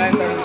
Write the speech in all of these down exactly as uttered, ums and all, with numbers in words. Let's go.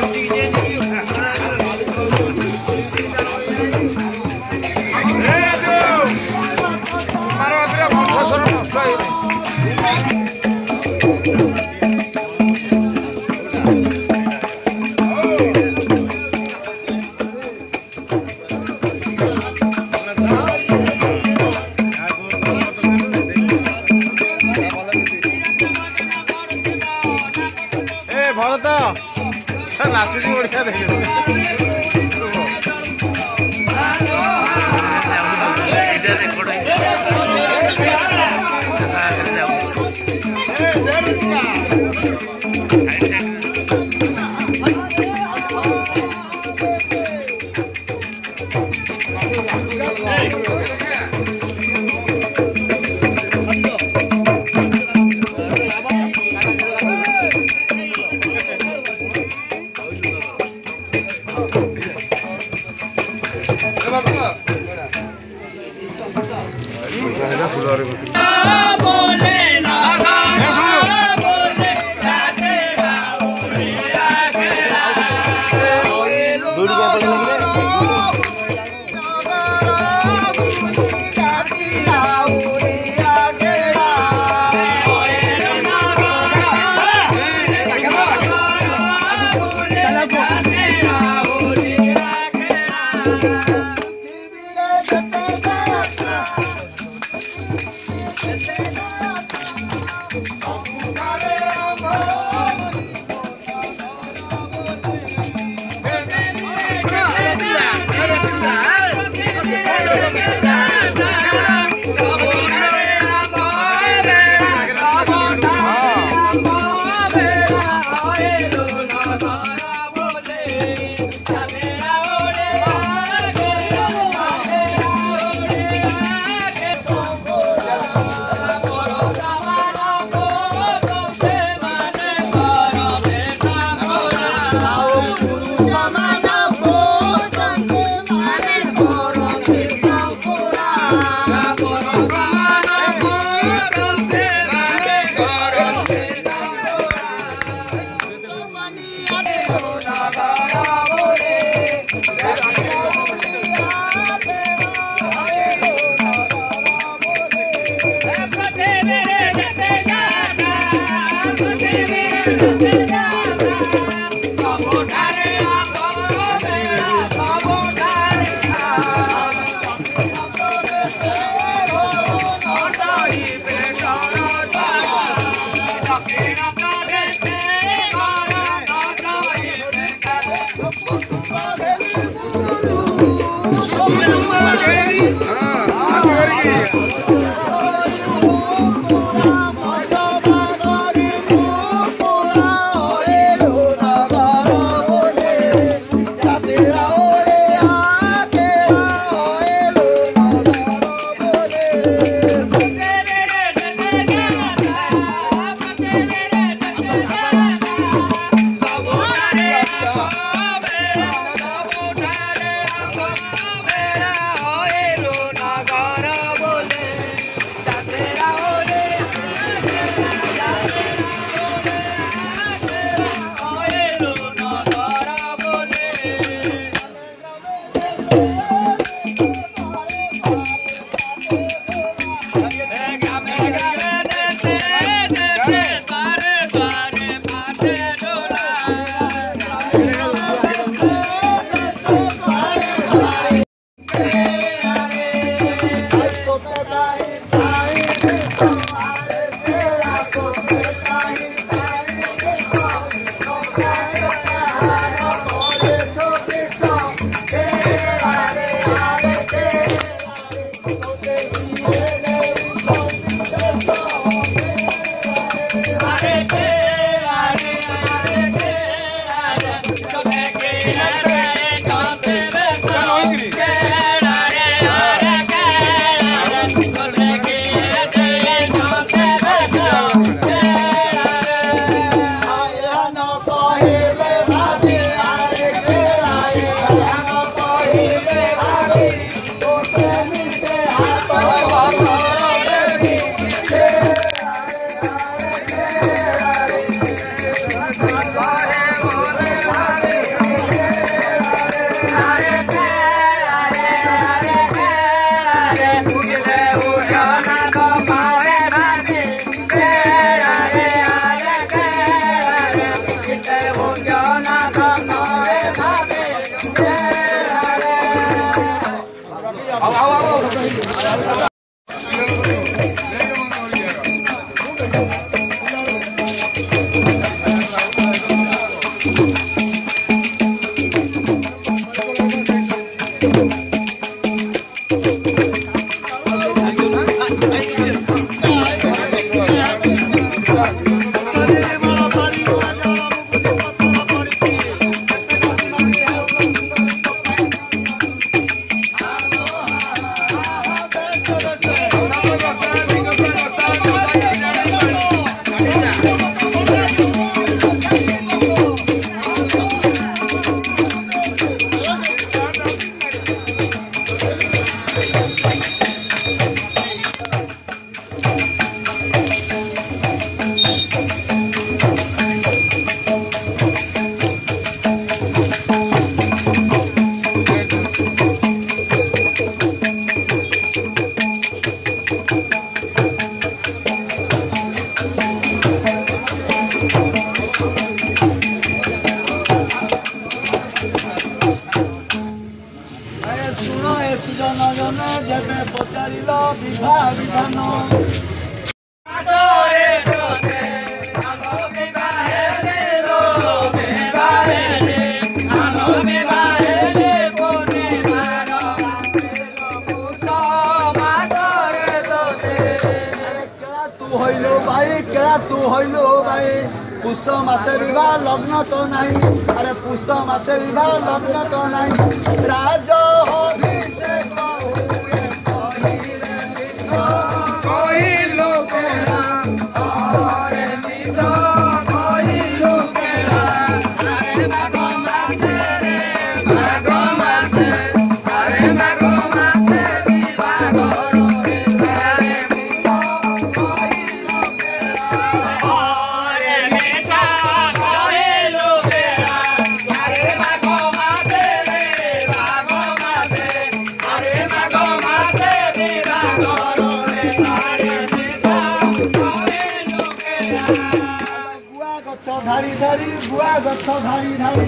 चौधारी धारी बुआ चौधारी धारी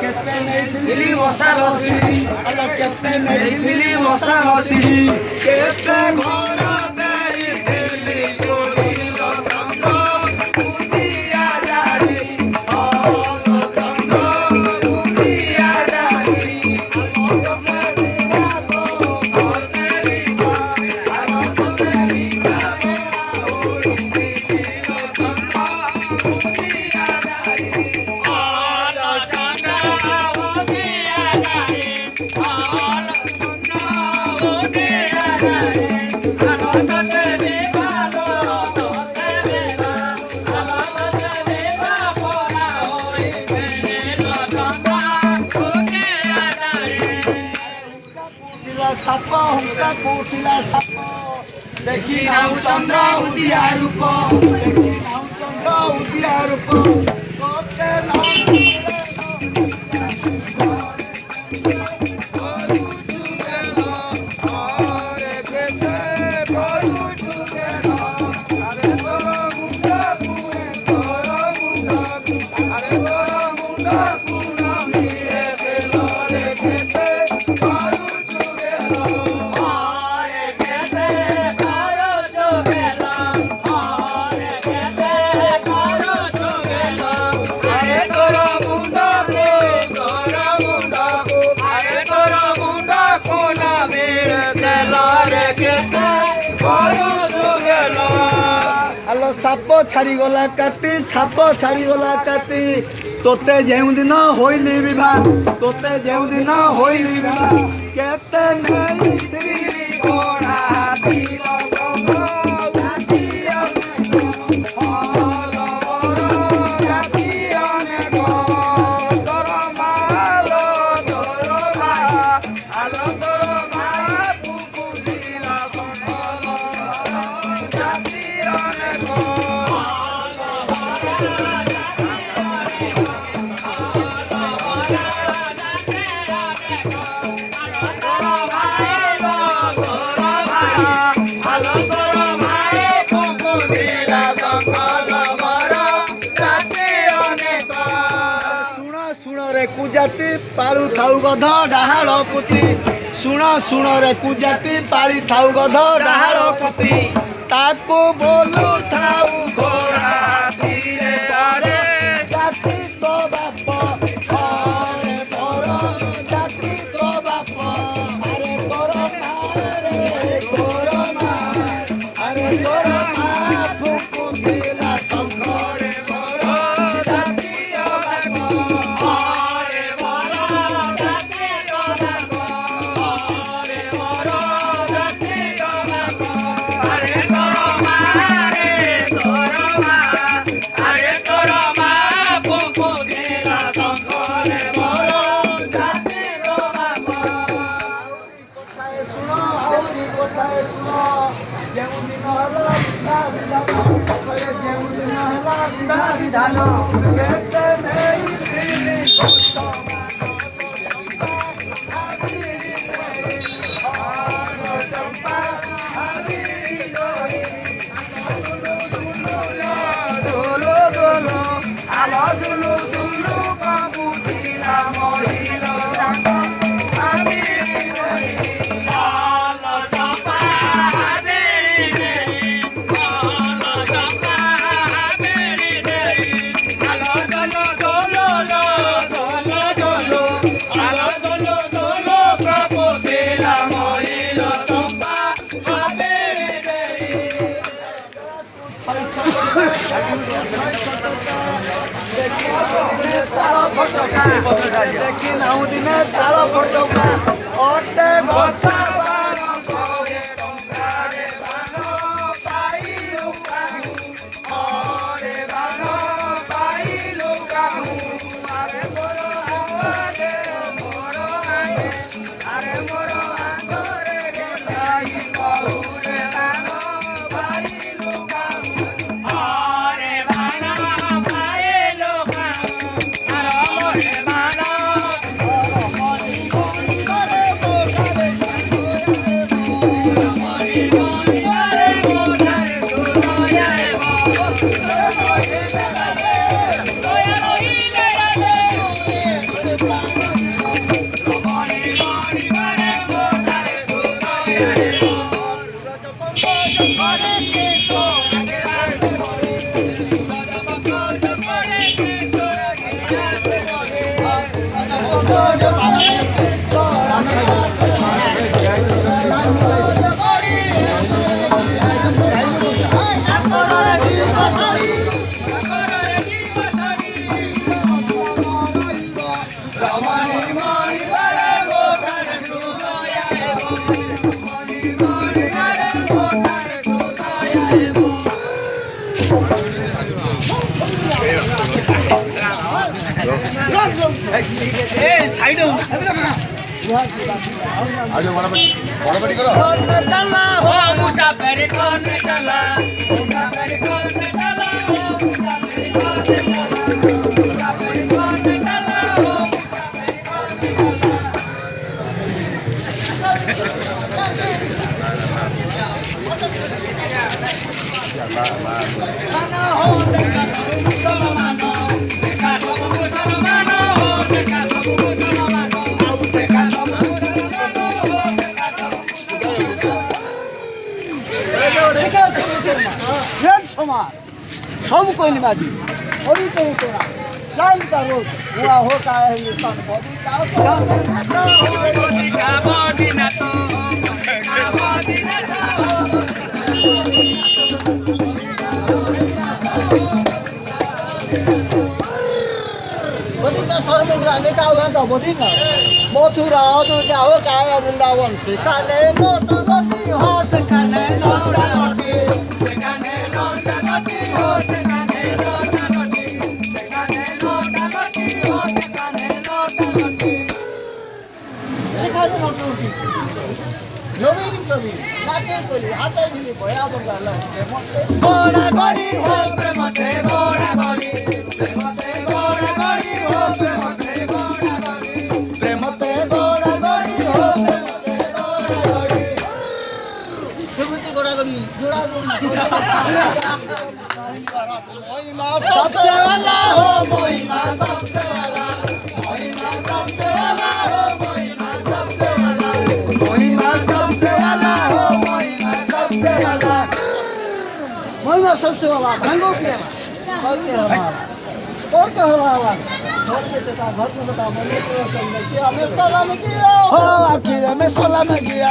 केते नै दिली मसा लसीडी अलग केते नै दिली मसा लसीडी केते घर दै दिली कोरी लखंडो कुटिया धारी ओ लखंडो कुटिया धारी देखी नाउ चंद्र उदिया रूप देखी नाउ चंद्र उदिया रूप कोते नाउ छाड़ी गला काती छाप छाड़ी गला काती तोते जेउ दिन होइली विवाह तोते जेउ दिन होइली विवाह केते नै स्त्री कोड़ा दिलो गो जातिया ओ पालु थाउ गध डाहाळ पुती सुण सुण रे कुजाती पाली थाउ गध डाहाळ पुती ताको बोलु थाउ घोड़ा हाथी रे अरे जाति तो बाप अरे तोर जाति तो बाप अरे तोर रे तोर अरे तोर फुकुदिला संघरे मोर जाति बाप I'm हम कोई नहीं माजी, अभी तो उतना, जान करो, हुआ होता है ये काम बॉडी का जान करो, बॉडी का बॉडी ना तो, बॉडी ना तो, बॉडी का सर में जाने का हुआ तो बॉडी ना, बहुत हुआ तो क्या हो क्या है बुंदावन से काले मोटो रोटी हो से काले मोटो रोटी Gora gori ho prema te, gora gori prema te, gora gori ho prema te, gora gori prema te, gora gori ho prema te, gora gori. तुम तो गora gori, gora gori. सबसे वाला हो मोहिमा, सबसे वाला, मोहिमा सबसे वाला हो मोहिमा सबसे वाला, मोहिमा सबसे वाला हो मोहिमा सबसे वाला. मोहिमा सबसे वाला, घंगो के और के हवा, और के हवा. घर में तो घर में बताओ मैंने किया, मैं सोला में किया, हो आखिर मैं सोला में किया,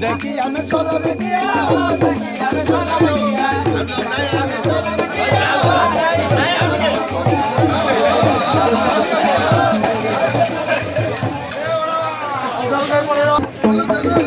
देखिया मैं सोला में किया, हो देखिया मैं सोला में किया, मैं सोला में किया, हो देखिया मैं सोला में किया. Thank you.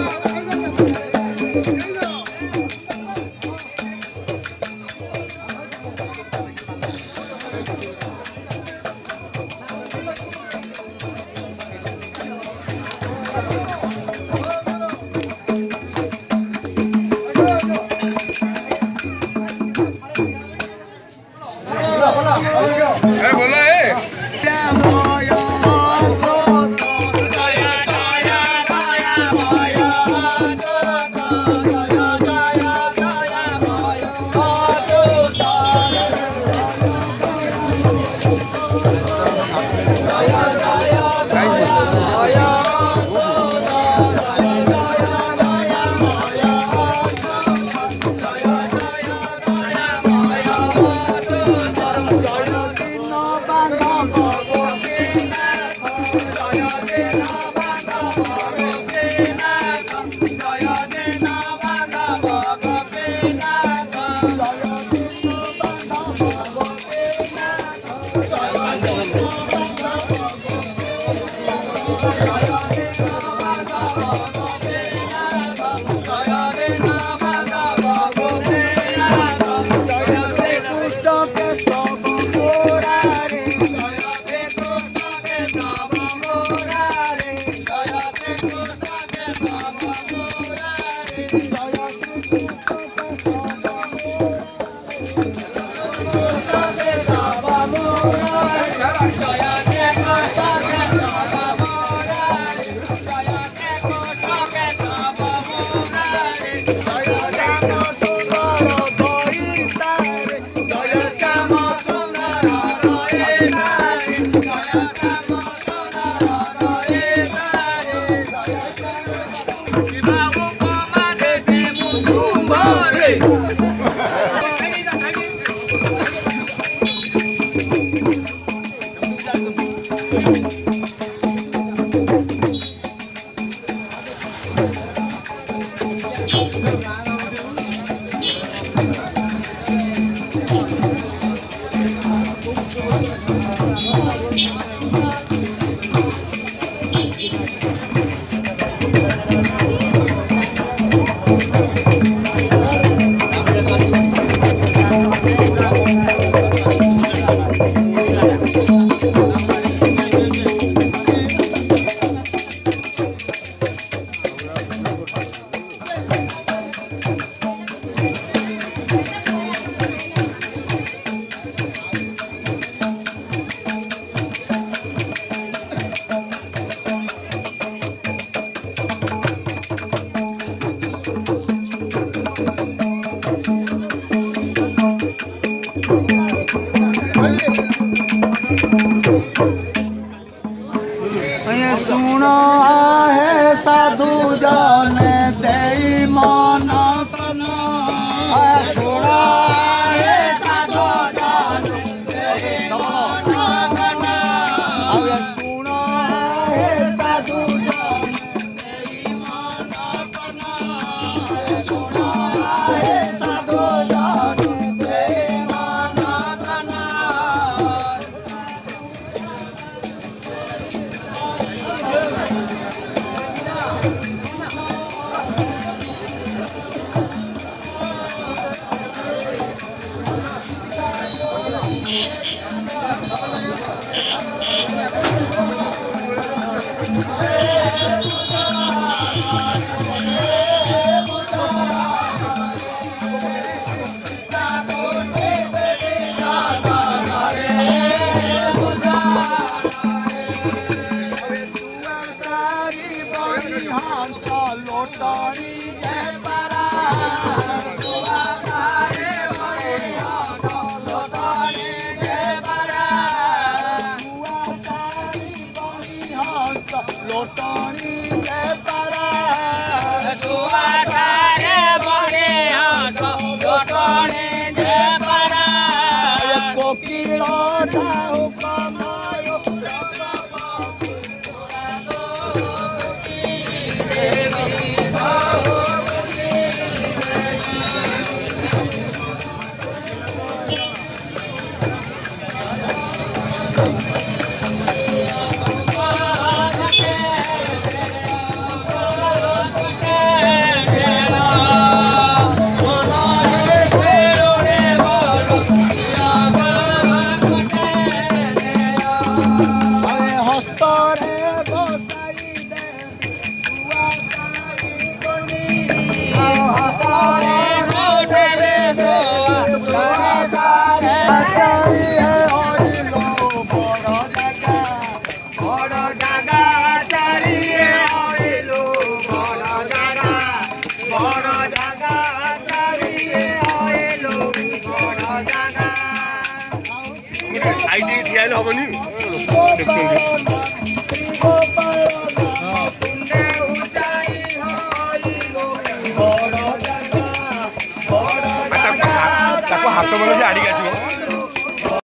I don't know.